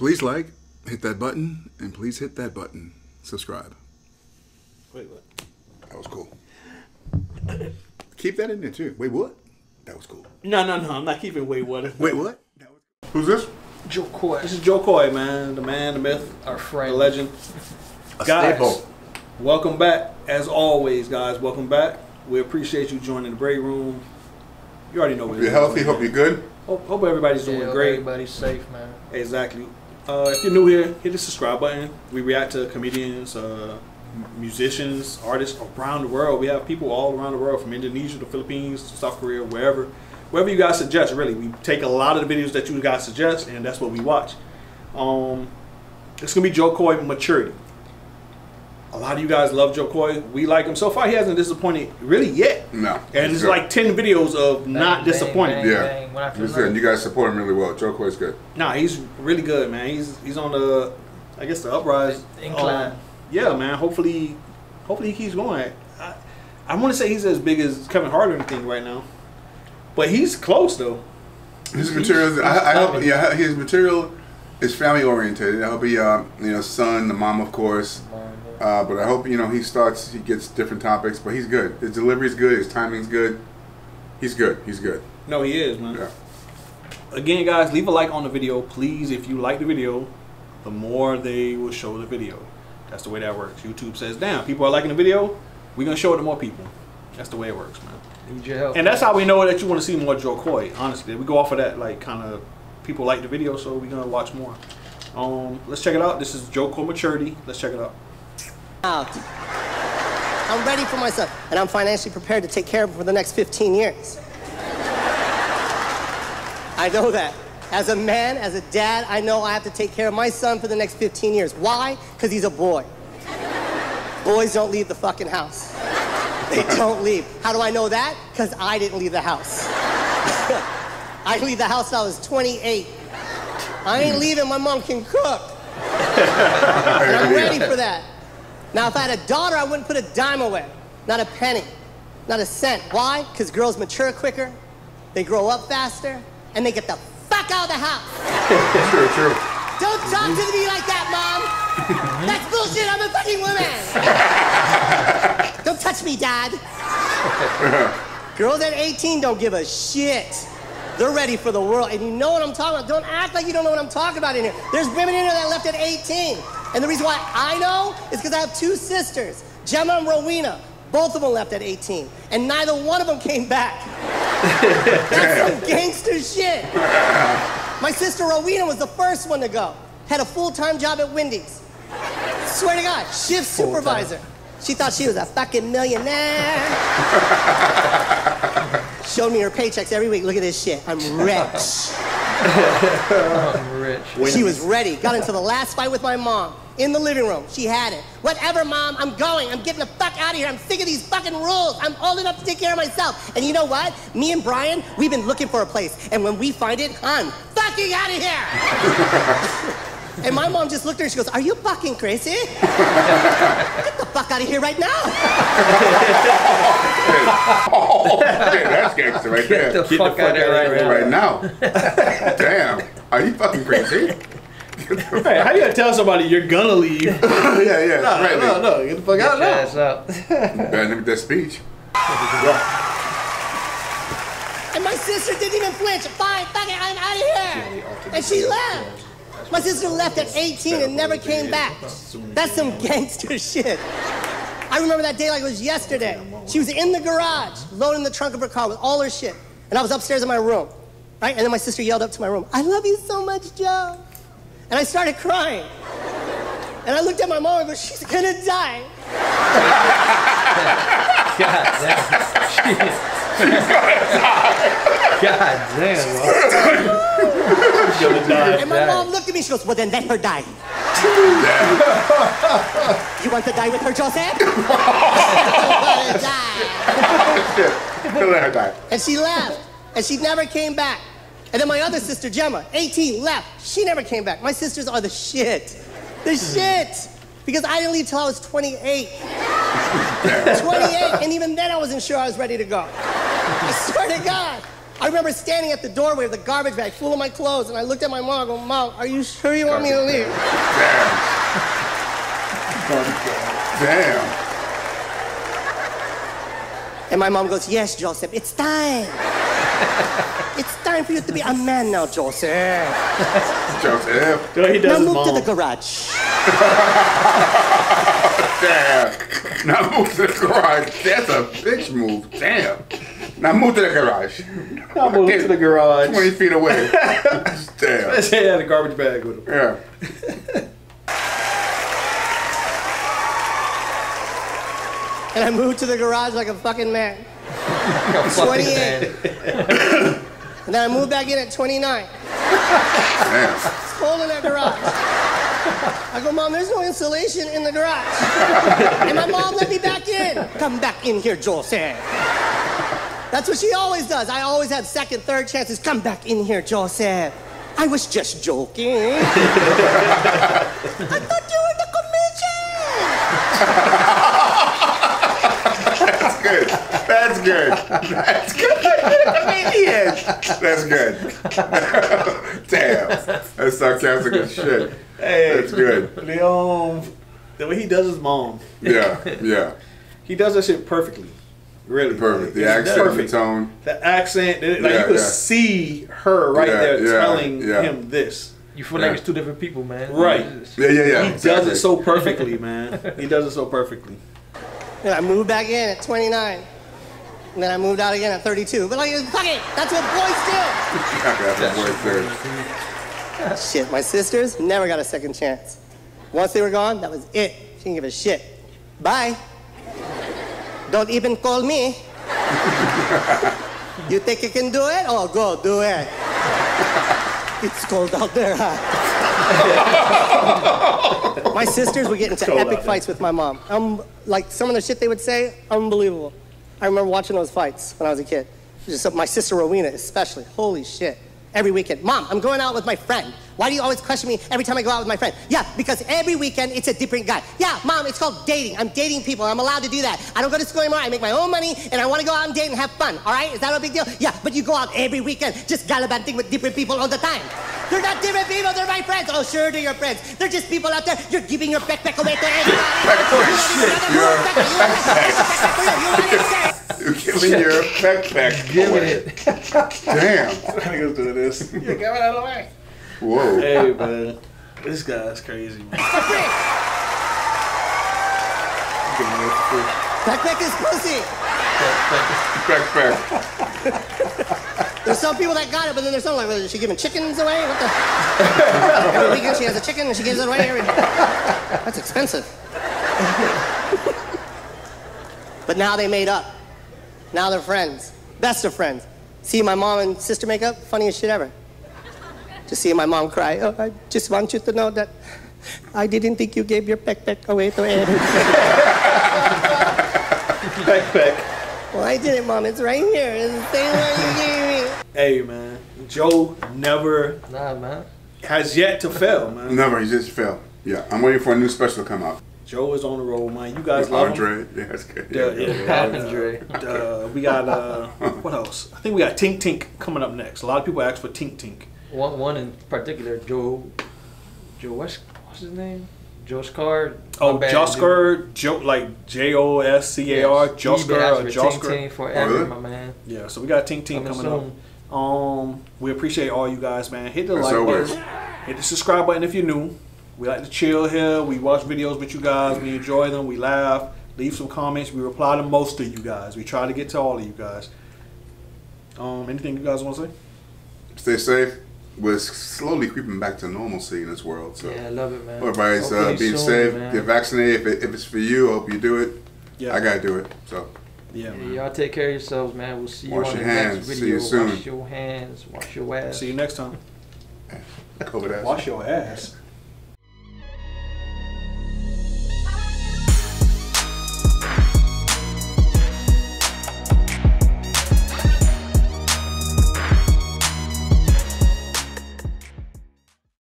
Please like, hit that button, and please hit that button. Subscribe. Wait, what? That was cool. Keep that in there too. Wait, what? That was cool. No. I'm not keeping wait, what? Wait, what? That was... Who's this? Jo Koy. This is Jo Koy, man, the myth, our friend, the legend. Guys, welcome back. As always, guys, welcome back. We appreciate you joining the break room. You already know what it is. Hope you're healthy. Hope you're good. Hope everybody's doing great. Everybody's safe, man. Exactly. If you're new here, hit the subscribe button. We react to comedians, musicians, artists around the world. We have people all around the world, from Indonesia to Philippines to South Korea, wherever you guys suggest. Really, we take a lot of the videos that you guys suggest, and that's what we watch. It's gonna be Jo Koy Maturity. A lot of you guys love Jo Koy. We like him. So far, he hasn't disappointed really yet. No. And it's like 10 videos of not disappointing. Yeah. He's good. You guys support him really well. Jo Koy's good. Nah, he's really good, man. He's on the, I guess, the uprise. Incline. Yeah, man. Hopefully he keeps going. I want to say he's as big as Kevin Hart or anything right now. But he's close, though. His material, I hope, yeah, his material is family oriented. I hope he, you know, son, the mom, of course. But I hope, you know, he gets different topics, but he's good. His delivery's good, his timing's good. He's good, No, he is, man. Yeah. Again, guys, leave a like on the video, please. If you like the video, the more they will show the video. That's the way that works. YouTube says, damn, people are liking the video, we're going to show it to more people. That's the way it works, man. Need your help, and that's how we know that you want to see more Jo Koy, honestly. We go off of that, like, kind of, people like the video, so we're going to watch more. Let's check it out. This is Jo Koy Maturity. Let's check it out. Out. I'm ready for myself, and I'm financially prepared to take care of it for the next 15 years. I know that. As a man, as a dad, I know I have to take care of my son for the next 15 years. Why? Because he's a boy. Boys don't leave the fucking house. They don't leave. How do I know that? Because I didn't leave the house. I leave the house when I was 28. I ain't leaving. My mom can cook. And I'm ready for that. Now, if I had a daughter, I wouldn't put a dime away. Not a penny. Not a cent. Why? Because girls mature quicker, they grow up faster, and they get the fuck out of the house. True. Don't talk to me like that, Mom. That's bullshit. I'm a fucking woman. Don't touch me, Dad. Girls at 18 don't give a shit. They're ready for the world. And you know what I'm talking about. Don't act like you don't know what I'm talking about in here. There's women in here that left at 18. And the reason why I know is because I have two sisters, Gemma and Rowena. Both of them left at 18. And neither one of them came back. That's some gangster shit. My sister Rowena was the first one to go. Had a full-time job at Wendy's. Swear to God, shift supervisor. She thought she was a fucking millionaire. Showed me her paychecks every week. Look at this shit. I'm rich. I'm rich. She was ready. Got into the last fight with my mom in the living room. She had it. Whatever, Mom. I'm going. I'm getting the fuck out of here. I'm sick of these fucking rules. I'm old enough to take care of myself. And you know what? Me and Brian, we've been looking for a place. And when we find it, I'm fucking out of here. And my mom just looked at her. She goes, "Are you fucking crazy? Get the fuck out of here right now." Oh, man, that's gangster right there. Get the fuck out of here right now. Damn. Are you fucking crazy? Right, how do you tell somebody you're gonna leave? Yeah. No. Get the fuck out now. Better than that speech. And my sister didn't even flinch. Fine, fuck it, I'm out of here. And she left. My sister left at 18 and never came back. That's some gangster shit. I remember that day like it was yesterday. She was in the garage, loading the trunk of her car with all her shit. And I was upstairs in my room, right? And then my sister yelled up to my room, "I love you so much, Joe." And I started crying. And I looked at my mom and I go, "She's gonna die." God damn. She's gonna die. God damn. She's gonna die. And my mom looked at me, she goes, "Well, then let her die." You want to die with her, Joseph? Let her die. And she left, and she never came back. And then my other sister, Gemma, 18, left. She never came back. My sisters are the shit. The shit. Because I didn't leave till I was 28. 28, and even then I wasn't sure I was ready to go. I swear to God. I remember standing at the doorway with a garbage bag full of my clothes, and I looked at my mom and I go, Mom, are you sure you want me to leave? Damn. Damn. And my mom goes, yes, Joseph, it's time. It's time for you to be a man now, Joseph. Joseph. No, he doesn't, now move to the garage. Damn. Now move to the garage. That's a bitch move. Damn. Now move to the garage. Now move to the garage. 20 feet away. Damn. Especially he had a garbage bag with him. Yeah. And I moved to the garage like a fucking man. Like a 28. Man. And then I moved back in at 29. Damn. It's cold in that garage. I go, Mom, there's no insulation in the garage. And my mom let me back in. Come back in here, Joseph. That's what she always does. I always have second, third chances. Come back in here, Joseph. I was just joking. I thought you were the comedian. That's good. That's good. I mean, yes. That's good. Damn. That's sarcastic as shit. Hey, that's good. The way he does his mom. Yeah, yeah. He does that shit perfectly. Really. Perfect. The accent, the tone. The accent. Like, yeah, you could see her right there telling him this. You feel like it's two different people, man. Right. Yeah. He does it so perfectly, man. He does it so perfectly. And I moved back in at 29. And then I moved out again at 32. But like, fuck it, that's what boys do. That's what boys do. Shit, my sisters never got a second chance. Once they were gone, that was it. She didn't give a shit. Bye. Don't even call me. You think you can do it? Oh, go do it. It's cold out there, huh? My sisters would get into epic fights with my mom. Like, some of the shit they would say, unbelievable. I remember watching those fights when I was a kid. Just my sister Rowena especially. Holy shit. Every weekend. Mom, I'm going out with my friend. Why do you always question me every time I go out with my friend? Yeah, because every weekend it's a different guy. Yeah, Mom, it's called dating. I'm dating people. I'm allowed to do that. I don't go to school anymore. I make my own money, and I want to go out and date and have fun. All right? Is that a big deal? Yeah, but you go out every weekend just gallivanting with different people all the time. They're not different people. They're my friends. Oh, sure, they're your friends. They're just people out there. You're giving your backpack away to everybody. You're giving your backpack. Give it. Damn. I think let's do this. You're giving it out of the way. Whoa. Hey, man. This guy's crazy, man. Backpack is pussy. Backpack. There's some people that got it, but then there's some like, well, is she giving chickens away? What the? Every weekend she has a chicken and she gives it away. That's expensive. But now they made up. Now they're friends. Best of friends. See my mom and sister make up? Funniest shit ever. To see my mom cry, oh, I just want you to know that I didn't think you gave your backpack away to Ed. Backpack. Well, I didn't, Mom. It's right here. It's the same one you gave me. Hey, man. Joe never has yet to fail, man. Never. He just failed. Yeah. I'm waiting for a new special to come out. Joe is on the roll, man. You guys love Andre. Him. Yeah, that's good. We got, what else? I think we got Ting Ting coming up next. A lot of people ask for Ting Ting. One in particular, what's his name? Joscar. Oh, Joscar. Joe, like J-O-S-C-A-R. Joscar. Joscar forever, my man. Yeah, so we got Ting Ting coming up. We appreciate all you guys, man. Hit the like button. Hit the subscribe button if you're new. We like to chill here. We watch videos with you guys. We enjoy them. We laugh. Leave some comments. We reply to most of you guys. We try to get to all of you guys. Anything you guys want to say? Stay safe. We're slowly creeping back to normalcy in this world. So. Yeah, I love it, man. Everybody's being safe. Man. Get vaccinated. If it's for you, I hope you do it. Yeah. I got to do it. So. Yeah, y'all take care of yourselves, man. We'll see you on the next video. See you soon. Wash your hands. Wash your ass. See you next time. COVID ass. Wash your ass.